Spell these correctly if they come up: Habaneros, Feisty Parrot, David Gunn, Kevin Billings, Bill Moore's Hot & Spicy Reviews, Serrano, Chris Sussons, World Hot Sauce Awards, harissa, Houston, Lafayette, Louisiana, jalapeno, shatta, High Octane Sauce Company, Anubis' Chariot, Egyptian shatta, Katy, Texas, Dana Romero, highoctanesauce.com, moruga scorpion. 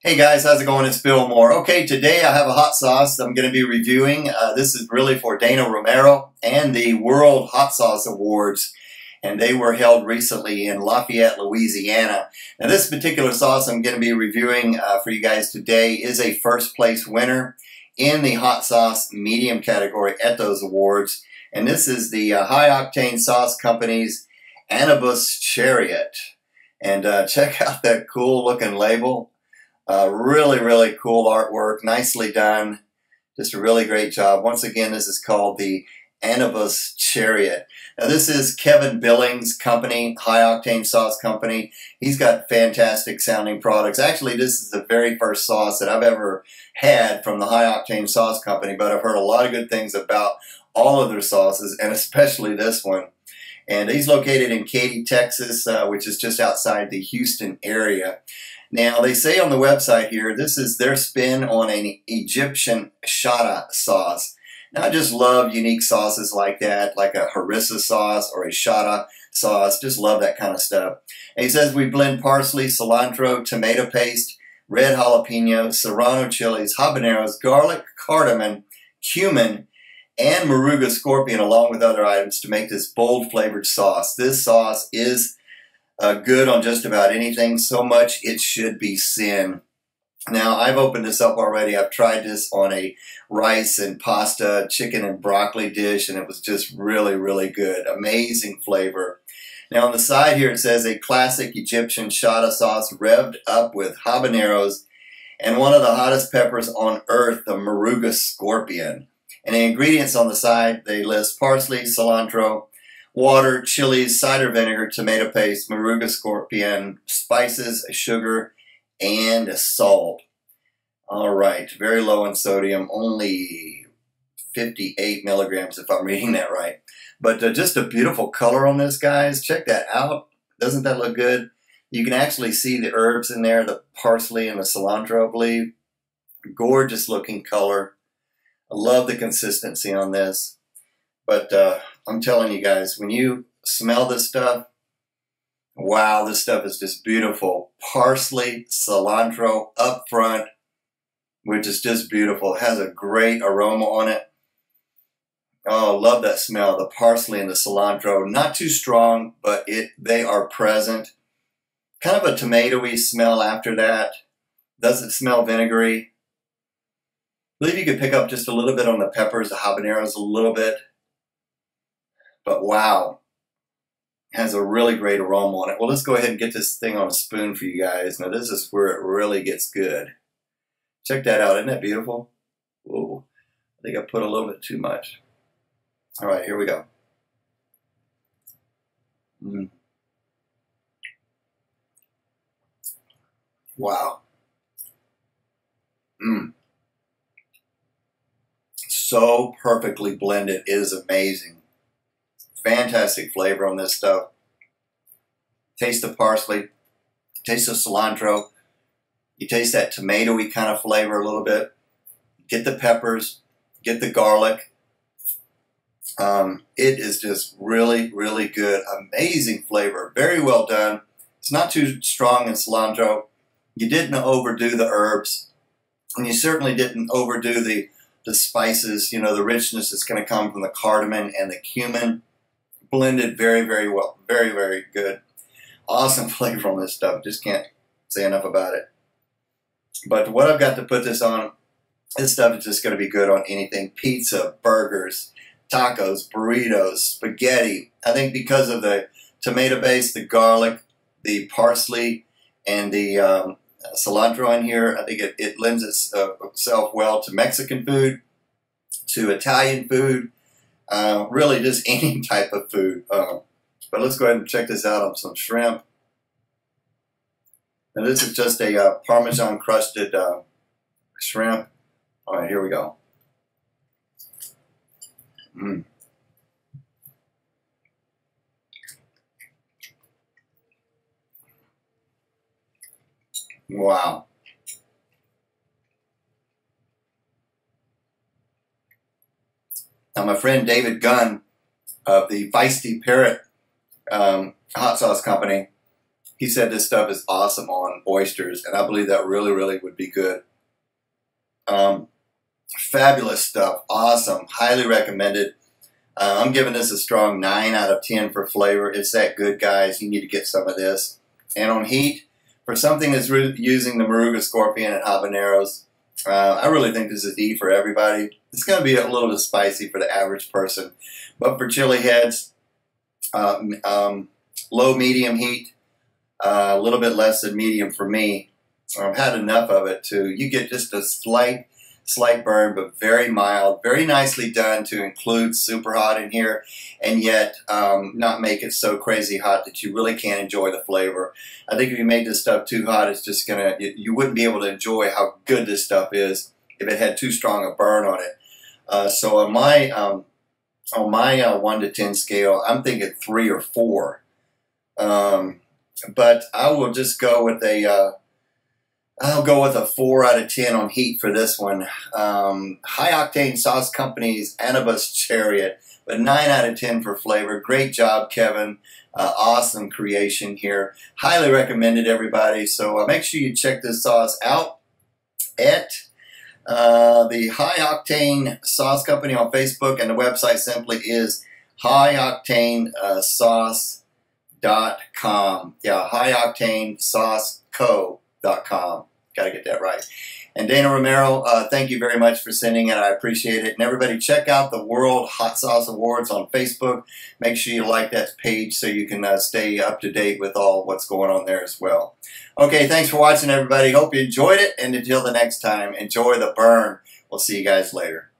Hey guys, how's it going? It's Bill Moore. Okay, today I have a hot sauce I'm going to be reviewing. This is really for Dana Romero and the World Hot Sauce Awards, and they were held recently in Lafayette, Louisiana. Now this particular sauce I'm going to be reviewing for you guys today is a first place winner in the hot sauce medium category at those awards, and this is the High Octane Sauce Company's Anubis' Chariot. And check out that cool looking label. Really cool artwork, nicely done, just a really great job. Once again, this is called the Anubis' Chariot. Now this is Kevin Billings' company, High Octane Sauce Company. He's got fantastic sounding products. Actually, this is the very first sauce that I've ever had from the High Octane Sauce Company, but I've heard a lot of good things about all of their sauces, and especially this one. And he's located in Katy, Texas, which is just outside the Houston area. Now, they say on the website here, this is their spin on an Egyptian shatta sauce. Now, I just love unique sauces like that, like a harissa sauce or a shatta sauce. Just love that kind of stuff. And he says we blend parsley, cilantro, tomato paste, red jalapeno, serrano chilies, habaneros, garlic, cardamom, cumin, and moruga scorpion, along with other items, to make this bold flavored sauce. This sauce is good on just about anything, so much it should be sin. Now, I've opened this up already. I've tried this on a rice and pasta, chicken and broccoli dish, and it was just really good. Amazing flavor. Now, on the side here, it says a classic Egyptian shatta sauce revved up with habaneros and one of the hottest peppers on earth, the moruga scorpion. And the ingredients on the side, they list parsley, cilantro, water, chilies, cider vinegar, tomato paste, moruga scorpion, spices, sugar, and salt. All right, very low in sodium, only 58 milligrams if I'm reading that right. But just a beautiful color on this, guys. Check that out. Doesn't that look good? You can actually see the herbs in there, the parsley and the cilantro, I believe. Gorgeous looking color. I love the consistency on this, but I'm telling you guys, when you smell this stuff, wow, this stuff is just beautiful. Parsley, cilantro up front, which is just beautiful. It has a great aroma on it. Oh, love that smell, the parsley and the cilantro. Not too strong, but they are present. Kind of a tomatoey smell after that. Doesn't smell vinegary. I believe you could pick up just a little bit on the peppers, the habaneros a little bit. But wow, it has a really great aroma on it. Well, let's go ahead and get this thing on a spoon for you guys. Now, this is where it really gets good. Check that out. Isn't that beautiful? Whoa, I think I put a little bit too much. All right, here we go. Wow. So perfectly blended. It is amazing. Fantastic flavor on this stuff. Taste the parsley. Taste the cilantro. You taste that tomatoey kind of flavor a little bit. Get the peppers. Get the garlic. It is just really good. Amazing flavor. Very well done. It's not too strong in cilantro. You didn't overdo the herbs. And you certainly didn't overdo the spices, you know, the richness is going to come from the cardamom and the cumin. Blended very well. Very good. Awesome flavor on this stuff. Just can't say enough about it. But what I've got to put this on, this stuff is just going to be good on anything. Pizza, burgers, tacos, burritos, spaghetti. I think because of the tomato base, the garlic, the parsley, and the cilantro in here, I think it lends itself well to Mexican food, to Italian food, really just any type of food. But let's go ahead and check this out on some shrimp. Now this is just a Parmesan crusted shrimp. All right, here we go. Wow. Now, my friend David Gunn of the Feisty Parrot Hot Sauce Company, He said this stuff is awesome on oysters, and I believe that really would be good. Fabulous stuff. Awesome. Highly recommended. I'm giving this a strong 9 out of 10 for flavor. It's that good, guys. You need to get some of this. And on heat, for something that's using the moruga scorpion and habaneros, I really think this is E for everybody. It's going to be a little bit spicy for the average person. But for chili heads, low, medium heat, a little bit less than medium for me. I've had enough of it to, you get just a slight burn, but very mild, very nicely done to include super hot in here, and yet not make it so crazy hot that you really can't enjoy the flavor. I think if you make this stuff too hot, it's just gonna, you wouldn't be able to enjoy how good this stuff is if it had too strong a burn on it. So on my 1 to 10 scale, I'm thinking 3 or 4, but I will just go with a I'll go with a 4 out of 10 on heat for this one. High Octane Sauce Company's Anubis' Chariot, but 9 out of 10 for flavor. Great job, Kevin. Awesome creation here. Highly recommended, everybody. So make sure you check this sauce out at the High Octane Sauce Company on Facebook, and the website simply is highoctanesauce.com. Yeah, High Octane Sauce Co. Gotta get that right. And Dana Romero, thank you very much for sending it. I appreciate it. And everybody, check out the World Hot Sauce Awards on Facebook. Make sure you like that page so you can stay up to date with all what's going on there as well. Okay, thanks for watching, everybody. Hope you enjoyed it. And until the next time, enjoy the burn. We'll see you guys later.